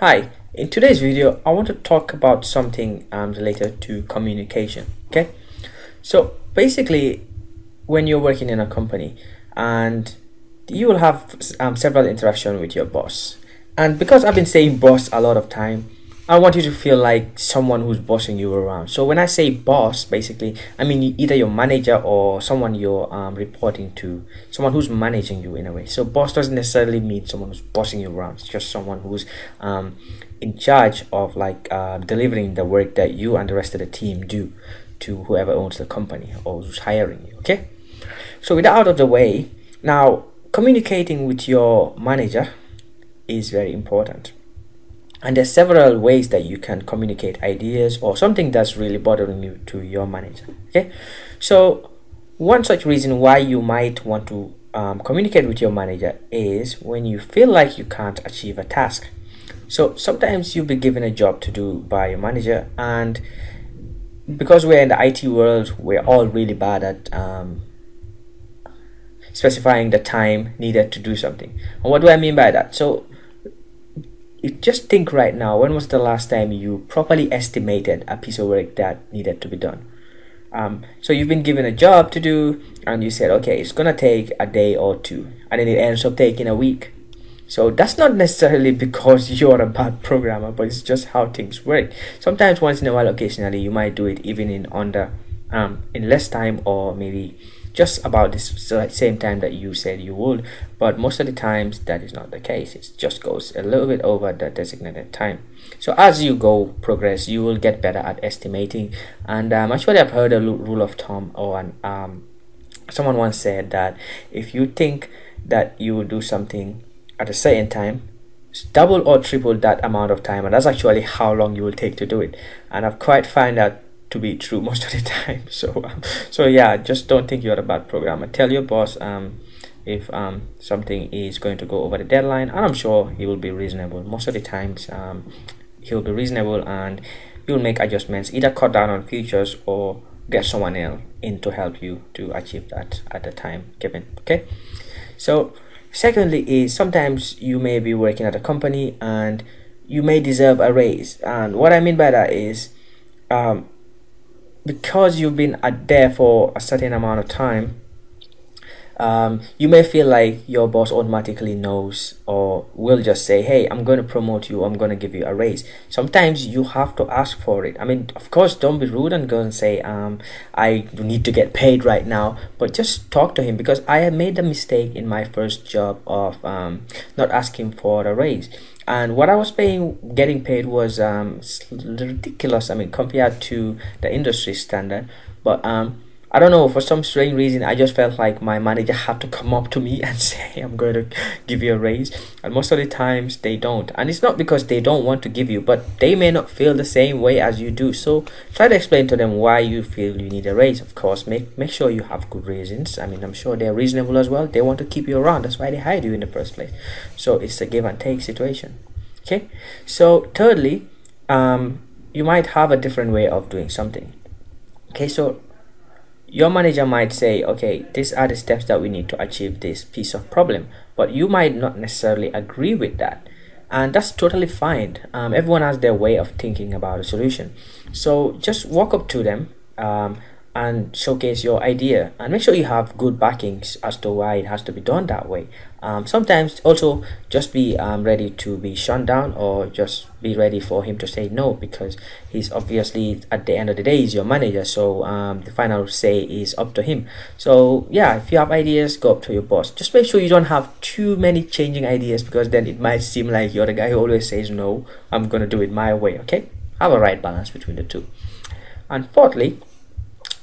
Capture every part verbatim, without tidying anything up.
Hi, in today's video I want to talk about something um, related to communication. Okay, so basically when you're working in a company and you will have um, several interactions with your boss, and because I've been saying boss a lot of time, I want you to feel like someone who's bossing you around. So when I say boss, basically I mean either your manager or someone you're um, reporting to, someone who's managing you in a way. So boss doesn't necessarily mean someone who's bossing you around. It's just someone who's um, in charge of like uh, delivering the work that you and the rest of the team do to whoever owns the company or who's hiring you. Okay, so with that out of the way, now communicating with your manager is very important, and there's several ways that you can communicate ideas or something that's really bothering you to your manager. Okay, so one such reason why you might want to um, communicate with your manager is when you feel like you can't achieve a task. So sometimes you'll be given a job to do by your manager, and because we're in the I T world, we're all really bad at um, specifying the time needed to do something. And what do I mean by that? So you just think right now, when was the last time you properly estimated a piece of work that needed to be done? Um, so you've been given a job to do and you said, okay, it's gonna take a day or two, and then it ends up taking a week. So that's not necessarily because you're a bad programmer, but it's just how things work. Sometimes once in a while, occasionally, you might do it even in under um, in less time, or maybe just about the same time that you said you would, but most of the times that is not the case. It just goes a little bit over the designated time. So as you go progress, you will get better at estimating. And um, actually, I've heard a rule of thumb, or an, um, someone once said that if you think that you will do something at a certain time, double or triple that amount of time, and that's actually how long you will take to do it. And I've quite found out to be true most of the time. So um, so yeah, just don't think you're a bad programmer. Tell your boss um if um something is going to go over the deadline, and I'm sure he will be reasonable. Most of the times um he'll be reasonable, and you'll make adjustments, either cut down on features or get someone else in to help you to achieve that at the time given. Okay, so secondly is sometimes you may be working at a company and you may deserve a raise. And what I mean by that is um because you've been at there for a certain amount of time, um, you may feel like your boss automatically knows or will just say, hey, I'm going to promote you, I'm going to give you a raise. Sometimes you have to ask for it. I mean, of course, don't be rude and go and say, um, I need to get paid right now, but just talk to him, because I have made the mistake in my first job of um, not asking for a raise. And what I was paying, getting paid was um, ridiculous, I mean, compared to the industry standard. But um, I don't know, for some strange reason, I just felt like my manager had to come up to me and say, I'm going to give you a raise. And most of the times they don't. And it's not because they don't want to give you, but they may not feel the same way as you do. So try to explain to them why you feel you need a raise. Of course, make, make sure you have good reasons. I mean, I'm sure they're reasonable as well. They want to keep you around. That's why they hired you in the first place. So it's a give and take situation. Okay, so thirdly, um, you might have a different way of doing something. Okay, so your manager might say, okay, these are the steps that we need to achieve this piece of problem, but you might not necessarily agree with that. And that's totally fine. Um, everyone has their way of thinking about a solution. So just walk up to them um, and showcase your idea, and make sure you have good backings as to why it has to be done that way. Um, sometimes also just be um, ready to be shut down, or just be ready for him to say no, because he's obviously, at the end of the day, he's your manager. So um, the final say is up to him. So yeah, if you have ideas, go up to your boss. Just make sure you don't have too many changing ideas, because then it might seem like you're the guy who always says no, I'm gonna do it my way. Okay, have a right balance between the two. And fourthly,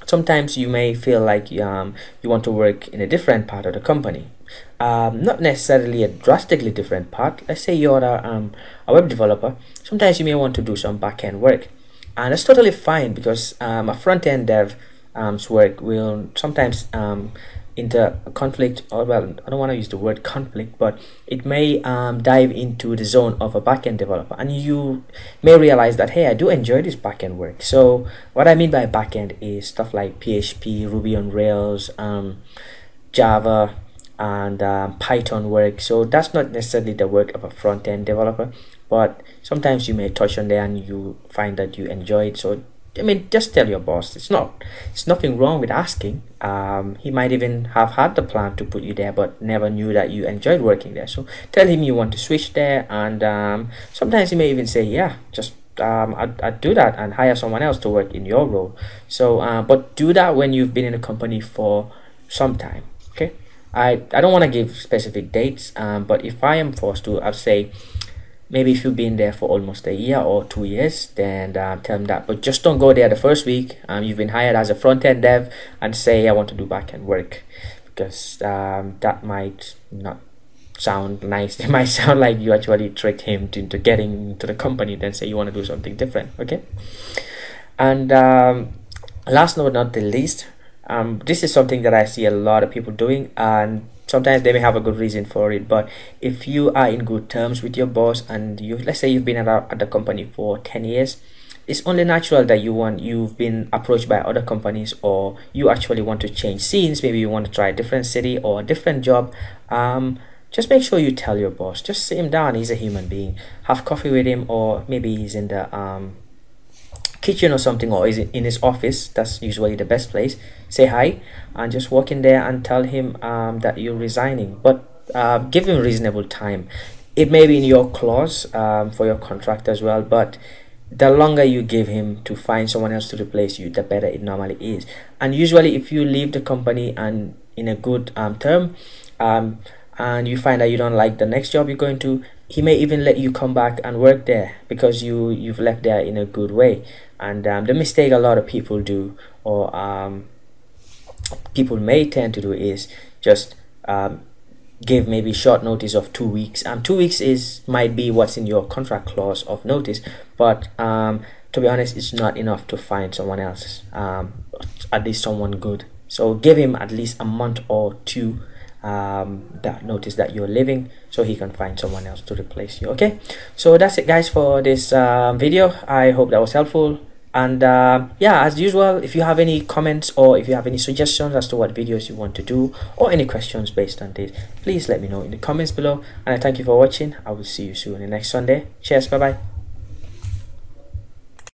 sometimes you may feel like um, you want to work in a different part of the company. Um, not necessarily a drastically different part. Let's say you're a, um, a web developer. Sometimes you may want to do some back-end work. And that's totally fine, because um, a front-end dev's um, work will sometimes um, into conflict, or well, I don't want to use the word conflict, but it may um, dive into the zone of a backend developer, and you may realize that, hey, I do enjoy this backend work. So what I mean by backend is stuff like P H P, Ruby on Rails, um, Java, and um, Python work. So that's not necessarily the work of a front-end developer. but sometimes you may touch on there and you find that you enjoy it. So I mean, just tell your boss. It's not, it's nothing wrong with asking. Um, he might even have had the plan to put you there, but never knew that you enjoyed working there. So tell him you want to switch there, and um, sometimes he may even say, "Yeah, just um, I'd, I'd do that and hire someone else to work in your role." So, uh, but do that when you've been in a company for some time. Okay, I I don't want to give specific dates, um, but if I am forced to, I'd say, maybe if you've been there for almost a year or two years, then uh, tell them that. But just don't go there the first week. Um, you've been hired as a front-end dev and say, I want to do back-end work, because um, that might not sound nice. It might sound like you actually tricked him to, into getting into the company, then say you want to do something different, okay? And um, last but not the least, um, this is something that I see a lot of people doing, and sometimes they may have a good reason for it. But if you are in good terms with your boss, and you, let's say you've been at, at the company for ten years, it's only natural that you want, you've been approached by other companies, or you actually want to change scenes. Maybe you want to try a different city or a different job. Um, just make sure you tell your boss. Just sit him down. He's a human being. Have coffee with him, or maybe he's in the um, kitchen or something, or is it in his office? That's usually the best place. Say hi and just walk in there and tell him um, that you're resigning, but uh, give him reasonable time. It may be in your clause um, for your contract as well, but the longer you give him to find someone else to replace you, the better it normally is. And usually if you leave the company and in a good um, term, um, and you find that you don't like the next job you're going to, he may even let you come back and work there, because you you've left there in a good way. And um, the mistake a lot of people do, or um, people may tend to do, is just um, give maybe short notice of two weeks. Um, two weeks is might be what's in your contract clause of notice, but um, to be honest, it's not enough to find someone else, um, at least someone good. So give him at least a month or two um that notice that you're leaving, so he can find someone else to replace you. Okay, so that's it guys for this um, video. I hope that was helpful, and uh, yeah, as usual, if you have any comments or if you have any suggestions as to what videos you want to do, or any questions based on this, please let me know in the comments below. And I thank you for watching. I will see you soon on the next Sunday. Cheers, bye bye.